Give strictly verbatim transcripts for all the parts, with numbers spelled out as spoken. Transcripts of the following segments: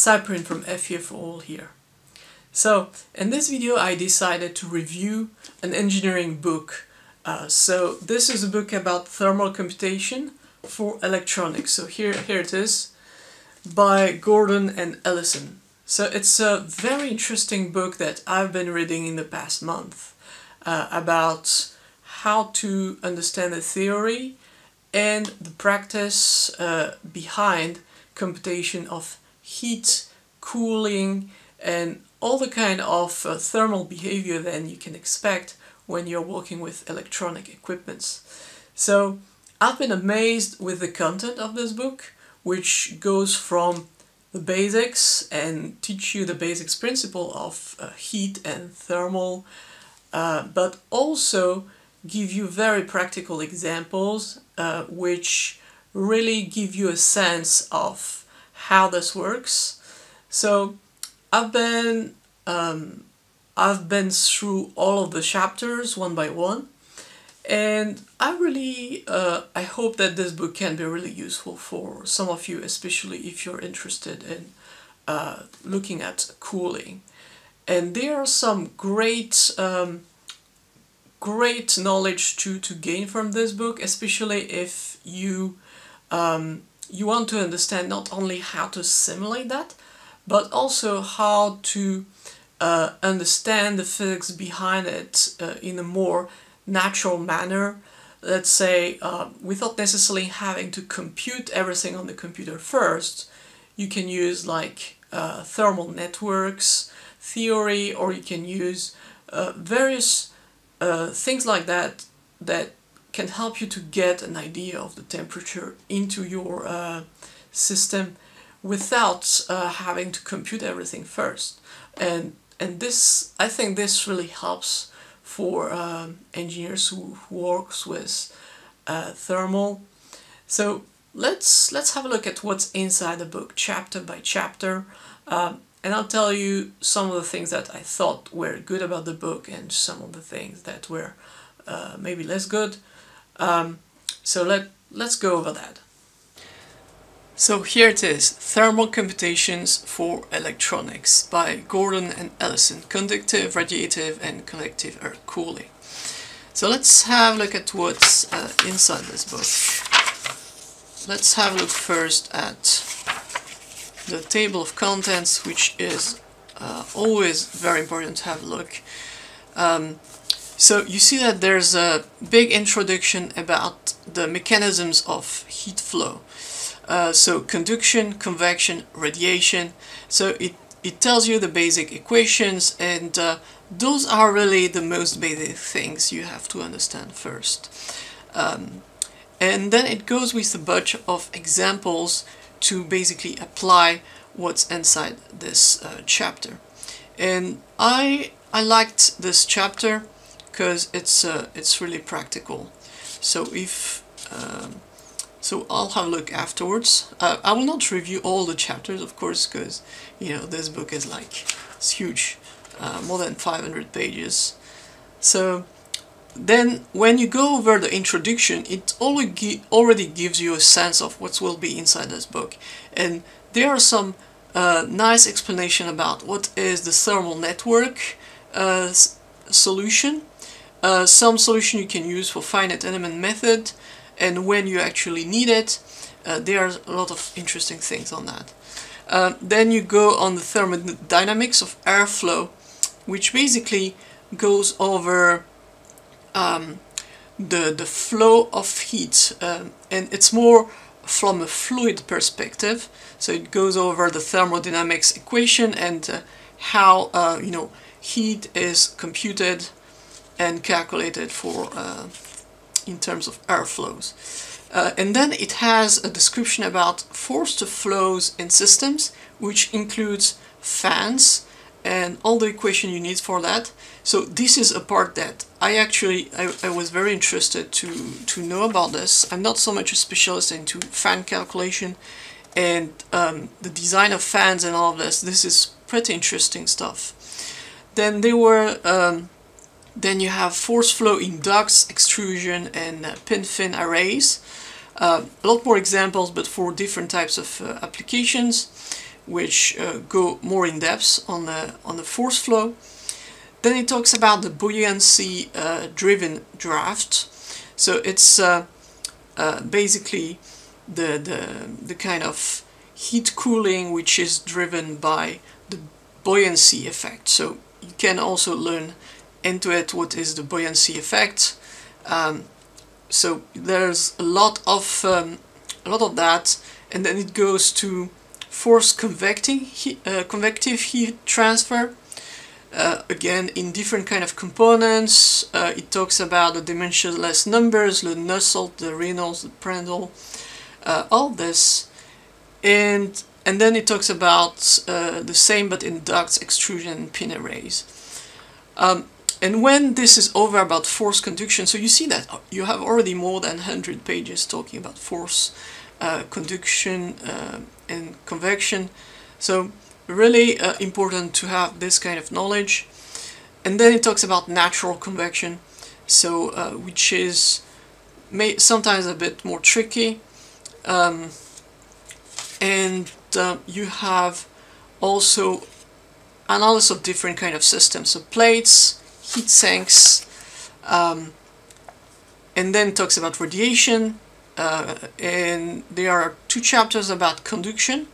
Cyprin from F E F O L here. So in this video I decided to review an engineering book. Uh, so this is a book about thermal computation for electronics. So here, here it is, by Gordon N. Ellison. So it's a very interesting book that I've been reading in the past month uh, about how to understand the theory and the practice uh, behind computation of heat, cooling, and all the kind of uh, thermal behavior then you can expect when you're working with electronic equipments. So I've been amazed with the content of this book, which goes from the basics and teach you the basics principle of uh, heat and thermal, uh, but also give you very practical examples uh, which really give you a sense of how this works. So I've been um, I've been through all of the chapters one by one, and I really uh, I hope that this book can be really useful for some of you, especially if you're interested in uh, looking at cooling. And there are some great um, great knowledge to to gain from this book, especially if you um, you want to understand not only how to simulate that, but also how to uh, understand the physics behind it uh, in a more natural manner. Let's say, uh, without necessarily having to compute everything on the computer first, you can use like uh, thermal networks theory, or you can use uh, various uh, things like that that can help you to get an idea of the temperature into your uh, system without uh, having to compute everything first. And and this, I think this really helps for um, engineers who, who works with uh, thermal. So let's let's have a look at what's inside the book, chapter by chapter, um, and I'll tell you some of the things that I thought were good about the book and some of the things that were uh, maybe less good. Um, so let let's go over that. So here it is, Thermal Computations for Electronics by Gordon and Ellison, Conductive, Radiative and Collective Air Cooling. So let's have a look at what's uh, inside this book. Let's have a look first at the table of contents, which is uh, always very important to have a look. Um, so you see that there's a big introduction about the mechanisms of heat flow. Uh, so conduction, convection, radiation. So it, it tells you the basic equations, and uh, those are really the most basic things you have to understand first. Um, and then it goes with a bunch of examples to basically apply what's inside this uh, chapter. And I, I liked this chapter because it's, uh, it's really practical. So if... Um, So I'll have a look afterwards. Uh, I will not review all the chapters, of course, because, you know, this book is like, it's huge, uh, more than five hundred pages. So then when you go over the introduction, it already gives you a sense of what will be inside this book. And there are some uh, nice explanation about what is the thermal network uh, solution, uh, some solution you can use for finite element method, and when you actually need it. Uh, there are a lot of interesting things on that. Uh, then you go on the thermodynamics of airflow, which basically goes over um, the, the flow of heat. Um, and it's more from a fluid perspective. So it goes over the thermodynamics equation and uh, how uh, you know, heat is computed and calculated for uh, in terms of airflows. Uh, and then it has a description about forced flows in systems, which includes fans and all the equation you need for that. So this is a part that I actually, I, I was very interested to, to know about this. I'm not so much a specialist into fan calculation and um, the design of fans and all of this. This is pretty interesting stuff. Then there were um, Then you have force flow in ducts, extrusion, and uh, pin-fin arrays. Uh, a lot more examples, but for different types of uh, applications. which uh, go more in depth on the on the force flow. Then it talks about the buoyancy uh, driven draft. So it's uh, uh, basically the, the the kind of heat cooling which is driven by the buoyancy effect. So you can also learn into it what is the buoyancy effect. Um, so there's a lot of um, a lot of that, and then it goes to force convecting heat, uh, convective heat transfer. Uh, again, in different kind of components. Uh, it talks about the dimensionless numbers, the Nusselt, the Reynolds, the Prandtl, uh, all this, and and then it talks about uh, the same but in ducts, extrusion, and pin arrays. Um, and when this is over about force conduction, so you see that you have already more than one hundred pages talking about force uh, conduction uh, and convection. So really uh, important to have this kind of knowledge. And then it talks about natural convection, so uh, which is may sometimes a bit more tricky. Um, and uh, you have also analysis of different kind of systems, so plates, heat sinks, um, and then talks about radiation. Uh, and there are two chapters about conduction.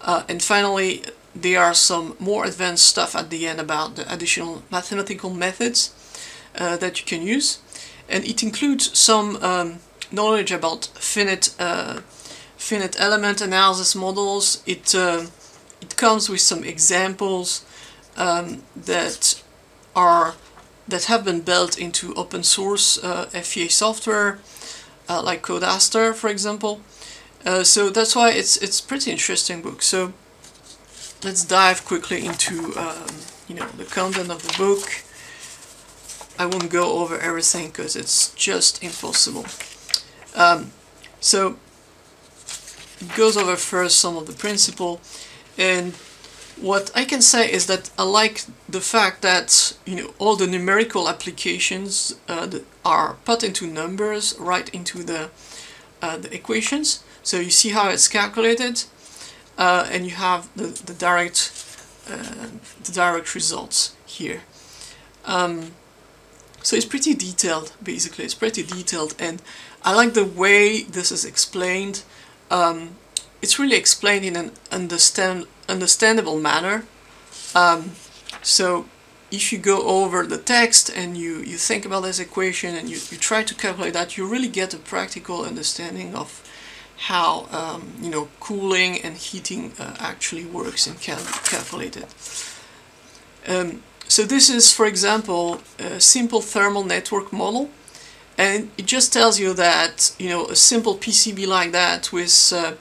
Uh, and finally, there are some more advanced stuff at the end about the additional mathematical methods uh, that you can use. And it includes some um, knowledge about finite, uh, finite element analysis models. It, uh, it comes with some examples um, that, are, that have been built into open source uh, F E A software, uh, like Code Aster, for example. Uh, so that's why it's it's pretty interesting book. So let's dive quickly into um, you know the content of the book. I won't go over everything because it's just impossible. Um, so it goes over first some of the principle, and what I can say is that I like the fact that you know all the numerical applications uh, that are put into numbers right into the uh, the equations. So you see how it's calculated, uh, and you have the, the direct uh, the direct results here. Um, so it's pretty detailed, basically. It's pretty detailed, and I like the way this is explained. Um, it's really explained in an understand understandable manner. Um, so if you go over the text and you, you think about this equation and you, you try to calculate that, you really get a practical understanding of how um, you know cooling and heating uh, actually works and can be calculated. Um, so this is, for example, a simple thermal network model, and it just tells you that you know a simple P C B like that with uh,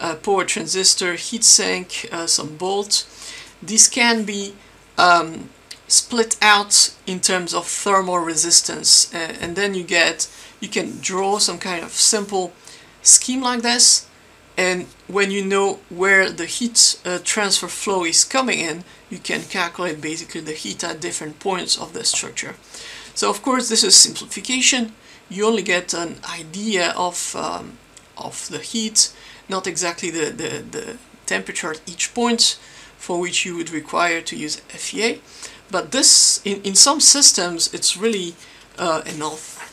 a power transistor, heat sink, uh, some bolts, this can be um, split out in terms of thermal resistance, uh, and then you get you can draw some kind of simple scheme like this, and when you know where the heat uh, transfer flow is coming in, you can calculate basically the heat at different points of the structure. So of course this is simplification. You only get an idea of um, of the heat, not exactly the, the, the temperature at each point, for which you would require to use F E A. But this, in, in some systems, it's really uh, enough.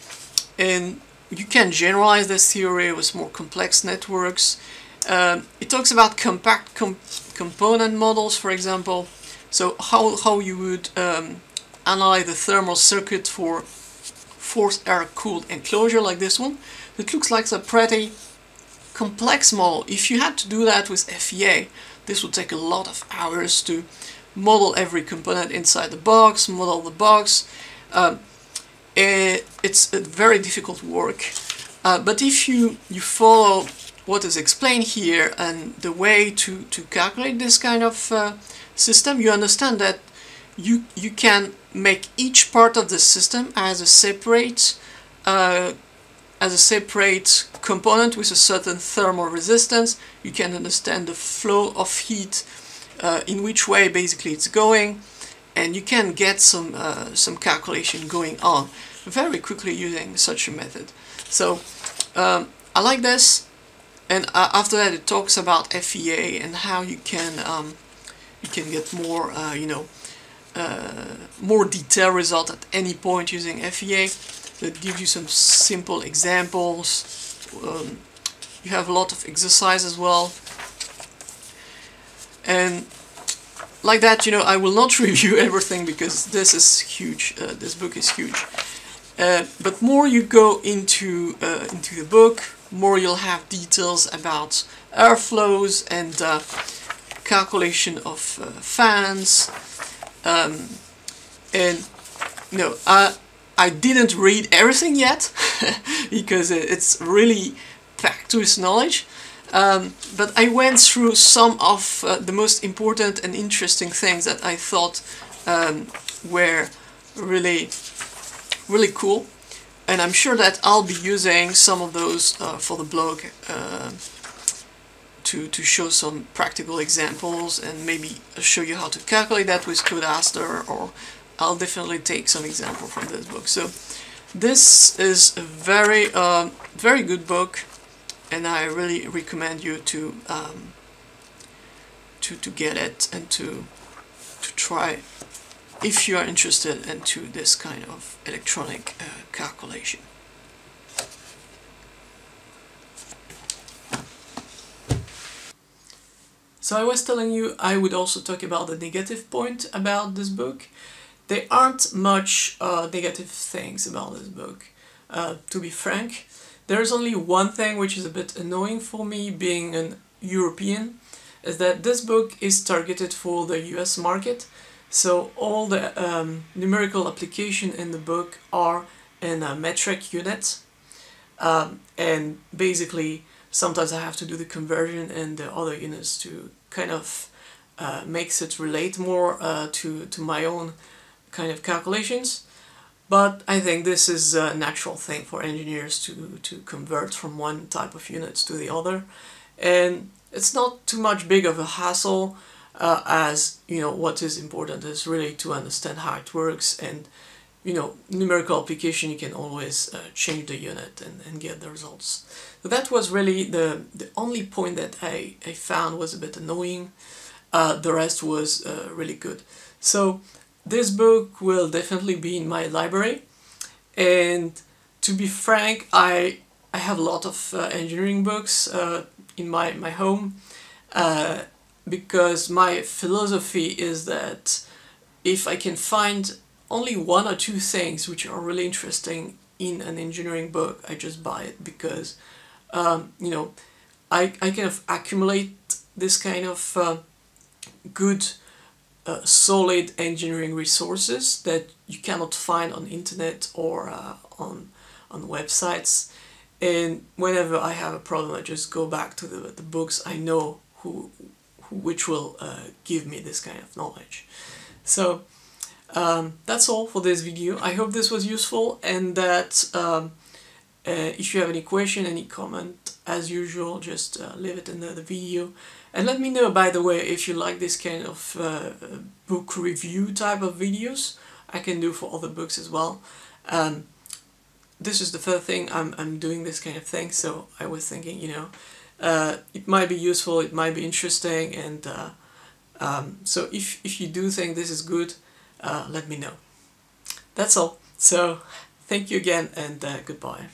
And you can generalize this theory with more complex networks. Um, it talks about compact com component models, for example. So how, how you would um, analyze the thermal circuit for forced air-cooled enclosure like this one. It looks like a pretty complex model. If you had to do that with F E A, this would take a lot of hours to model every component inside the box, model the box. Um, It's a very difficult work, uh, but if you, you follow what is explained here and the way to, to calculate this kind of uh, system, you understand that you, you can make each part of the system as a separate uh, as a separate component with a certain thermal resistance. You can understand the flow of heat, uh, in which way basically it's going, and you can get some uh, some calculation going on very quickly using such a method. So um, I like this. And uh, after that, it talks about F E A and how you can um, you can get more uh, you know uh, more detailed result at any point using F E A. That gives you some simple examples. Um, you have a lot of exercise as well, and like that, you know, I will not review everything because this is huge. Uh, this book is huge. Uh, but more you go into uh, into the book, more you'll have details about airflows and uh, calculation of uh, fans. Um, and you know, I I didn't read everything yet because it's really packed with knowledge. Um, but I went through some of uh, the most important and interesting things that I thought um, were really, really cool. And I'm sure that I'll be using some of those uh, for the blog uh, to, to show some practical examples and maybe show you how to calculate that with Code Aster, or I'll definitely take some example from this book. So this is a very, uh, very good book, and I really recommend you to, um, to, to get it and to, to try if you are interested into this kind of electronic uh, calculation. So I was telling you I would also talk about the negative point about this book. There aren't much uh, negative things about this book, uh, to be frank. There's only one thing which is a bit annoying for me, being an European, is that this book is targeted for the U S market. So all the um, numerical application in the book are in a metric unit, um, and basically sometimes I have to do the conversion in the other units to kind of uh, makes it relate more uh, to, to my own kind of calculations. But I think this is a natural thing for engineers to, to convert from one type of units to the other, and it's not too much big of a hassle. Uh, as you know, what is important is really to understand how it works, and you know, numerical application, you can always uh, change the unit and, and get the results. So that was really the, the only point that I, I found was a bit annoying. Uh, the rest was uh, really good. So this book will definitely be in my library, and to be frank, I, I have a lot of uh, engineering books uh, in my, my home. Uh, because my philosophy is that if I can find only one or two things which are really interesting in an engineering book, I just buy it, because um, you know, I, I kind of accumulate this kind of uh, good uh, solid engineering resources that you cannot find on internet or uh, on, on websites, and whenever I have a problem I just go back to the, the books I know who which will uh, give me this kind of knowledge. So um, that's all for this video. I hope this was useful, and that um, uh, if you have any question, any comment, as usual, just uh, leave it in the, the video. And let me know, by the way, if you like this kind of uh, book review type of videos. I can do for other books as well. Um, this is the third thing I'm, I'm doing this kind of thing, so I was thinking, you know, Uh, it might be useful, it might be interesting, and uh, um, so if, if you do think this is good, uh, let me know. That's all. So thank you again, and uh, goodbye.